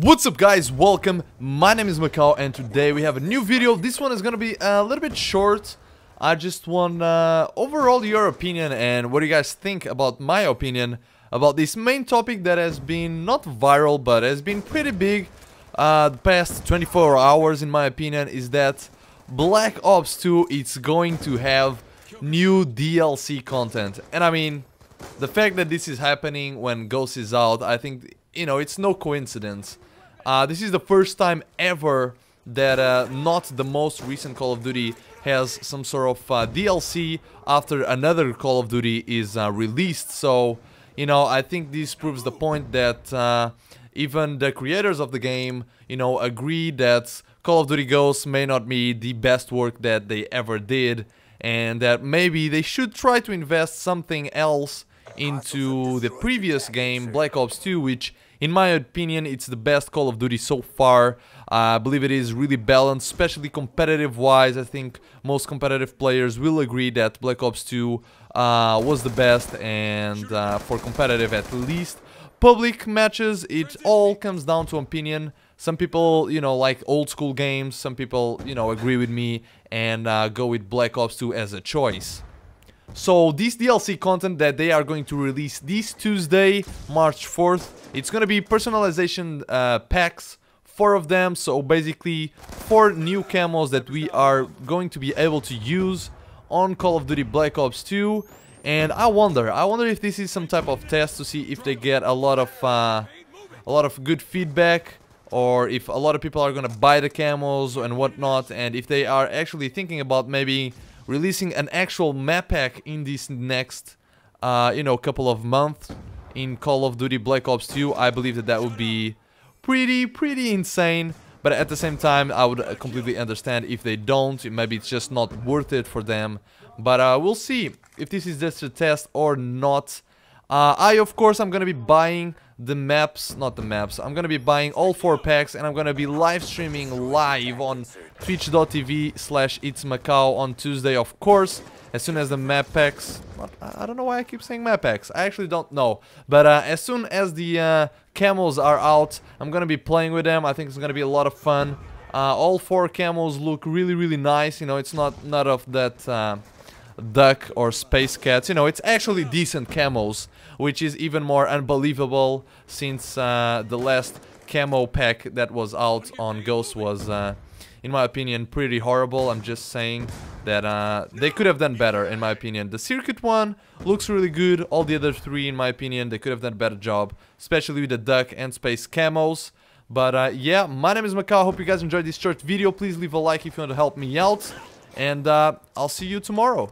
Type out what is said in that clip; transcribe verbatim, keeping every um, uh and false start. What's up, guys? Welcome. My name is Macau and today we have a new video. This one is gonna be a little bit short. I just want uh, overall your opinion and what do you guys think about my opinion about this main topic that has been not viral but has been pretty big uh, the past twenty-four hours in my opinion, is that Black Ops two is going to have new D L C content. And I mean, the fact that this is happening when Ghosts is out, I think, you know, it's no coincidence. Uh, this is the first time ever that uh, not the most recent Call of Duty has some sort of uh, D L C after another Call of Duty is uh, released. So, you know, I think this proves the point that uh, even the creators of the game, you know, agree that Call of Duty Ghosts may not be the best work that they ever did, and that maybe they should try to invest something else into the previous game, Black Ops two, which in my opinion it's the best Call of Duty so far. uh, I believe it is really balanced, especially competitive wise. I think most competitive players will agree that Black Ops two uh, was the best, and uh, for competitive at least. Public matches, it all comes down to opinion. Some people, you know, like old school games, some people, you know, agree with me and uh, go with Black Ops two as a choice. So this D L C content that they are going to release this Tuesday, March fourth, it's going to be personalization uh, packs, four of them. So basically four new camos that we are going to be able to use on Call of Duty Black Ops two. And I wonder, I wonder if this is some type of test to see if they get a lot of, uh, a lot of good feedback, or if a lot of people are going to buy the camos and whatnot, and if they are actually thinking about maybe releasing an actual map pack in this next, uh, you know, couple of months in Call of Duty Black Ops two. I believe that that would be pretty, pretty insane. But at the same time, I would completely understand if they don't. Maybe it's just not worth it for them. But uh, we'll see if this is just a test or not. Uh, I, of course, I'm going to be buying the maps, not the maps, I'm going to be buying all four packs, and I'm going to be live streaming live on Twitch dot T V slash It's Macau on Tuesday, of course, as soon as the map packs, I don't know why I keep saying map packs, I actually don't know, but uh, as soon as the uh, camos are out, I'm going to be playing with them. I think it's going to be a lot of fun. Uh, all four camos look really, really nice. You know, it's not, not of that... Uh, duck or space cats, you know, it's actually decent camos, which is even more unbelievable since uh, the last camo pack that was out on Ghost was, uh, in my opinion, pretty horrible. I'm just saying that uh, they could have done better, in my opinion. The circuit one looks really good. All the other three, in my opinion, they could have done a better job, especially with the duck and space camos. But uh, yeah, my name is Macau. Hope you guys enjoyed this short video. Please leave a like if you want to help me out, and uh, I'll see you tomorrow.